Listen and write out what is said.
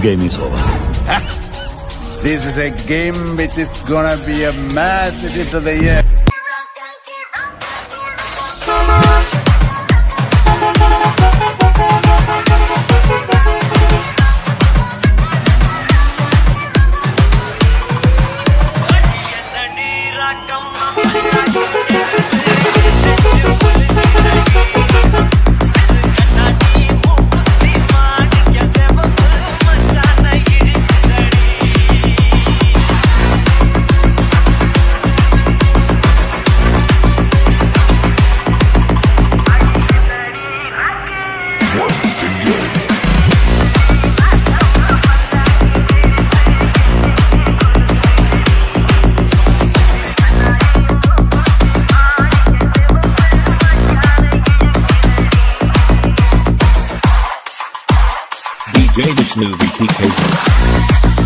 The game is over. This is a game which is gonna be a massive hit of the year. DJ Vishnu VTK.